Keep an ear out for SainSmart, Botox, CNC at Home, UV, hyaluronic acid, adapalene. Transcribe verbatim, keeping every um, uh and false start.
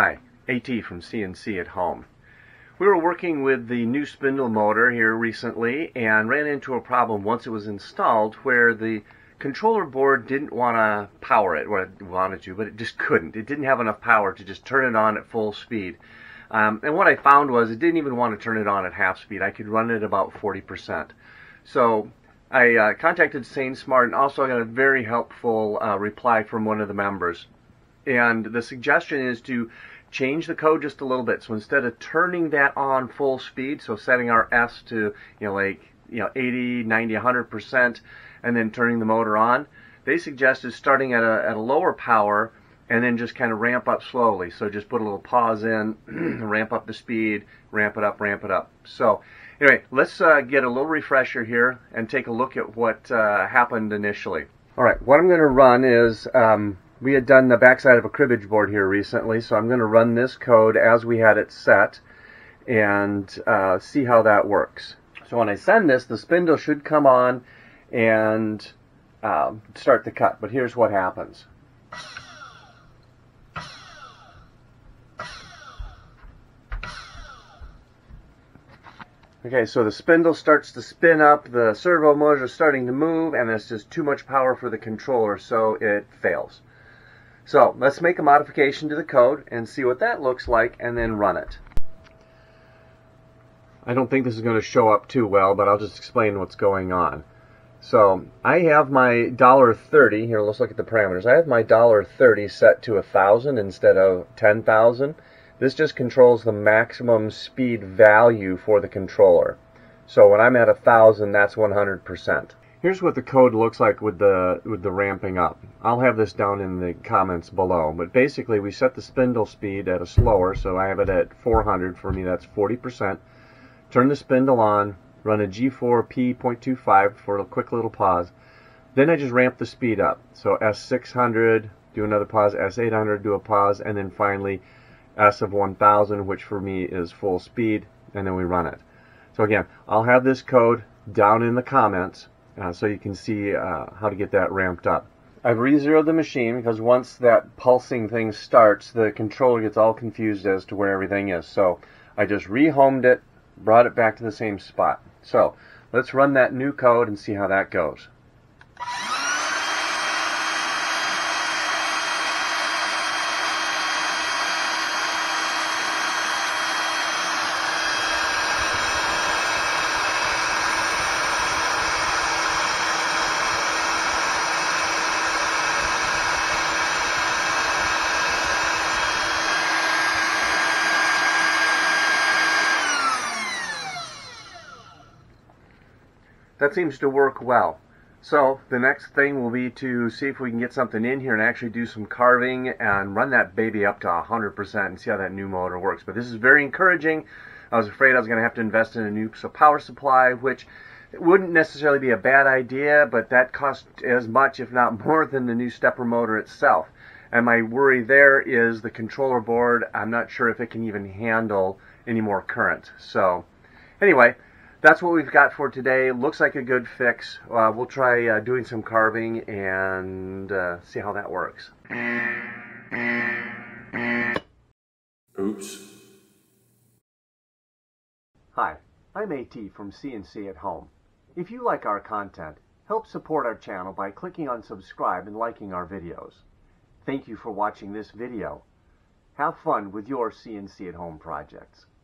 Hi, AT from C N C at Home. We were working with the new spindle motor here recently and ran into a problem once it was installed where the controller board didn't want to power it, well, it wanted to, but it just couldn't. It didn't have enough power to just turn it on at full speed. Um, and what I found was it didn't even want to turn it on at half speed. I could run it about forty percent. So I uh, contacted SainSmart and also got a very helpful uh, reply from one of the members. And the suggestion is to change the code just a little bit. So instead of turning that on full speed, so setting our S to, you know, like, you know, eighty, ninety, one hundred percent, and then turning the motor on, they suggested starting at a, at a lower power and then just kind of ramp up slowly. So just put a little pause in, ramp up the speed, ramp it up, ramp it up. So anyway, let's uh, get a little refresher here and take a look at what uh, happened initially. All right, what I'm going to run is... Um, We had done the backside of a cribbage board here recently, so I'm going to run this code as we had it set and uh, see how that works. So when I send this, the spindle should come on and uh, start the cut, but here's what happens. Okay, so the spindle starts to spin up, the servo motor is starting to move, and it's just too much power for the controller, so it fails. So let's make a modification to the code and see what that looks like and then run it. I don't think this is going to show up too well, but I'll just explain what's going on. So I have my dollar thirty, here let's look at the parameters. I have my dollar thirty set to one thousand instead of ten thousand. This just controls the maximum speed value for the controller. So when I'm at one thousand, that's one hundred percent. Here's what the code looks like with the with the ramping up. I'll have this down in the comments below, but basically we set the spindle speed at a slower, so I have it at four hundred. For me, that's forty percent. Turn the spindle on, run a G four P point two five for a quick little pause. Then I just ramp the speed up. So S six hundred, do another pause, S eight hundred, do a pause, and then finally S of one thousand, which for me is full speed, and then we run it. So again, I'll have this code down in the comments, Uh, so you can see uh, how to get that ramped up. I've re-zeroed the machine because once that pulsing thing starts, the controller gets all confused as to where everything is. So I just rehomed it, brought it back to the same spot. So let's run that new code and see how that goes. That seems to work well. So the next thing will be to see if we can get something in here and actually do some carving and run that baby up to one hundred percent and see how that new motor works. But this is very encouraging. I was afraid I was going to have to invest in a new power supply, which wouldn't necessarily be a bad idea, but that cost as much, if not more, than the new stepper motor itself. And my worry there is the controller board. I'm not sure if it can even handle any more current. So anyway, that's what we've got for today. Looks like a good fix. Uh, we'll try uh, doing some carving and uh, see how that works. Oops. Hi, I'm AT from C N C at Home. If you like our content, help support our channel by clicking on subscribe and liking our videos. Thank you for watching this video. Have fun with your C N C at Home projects.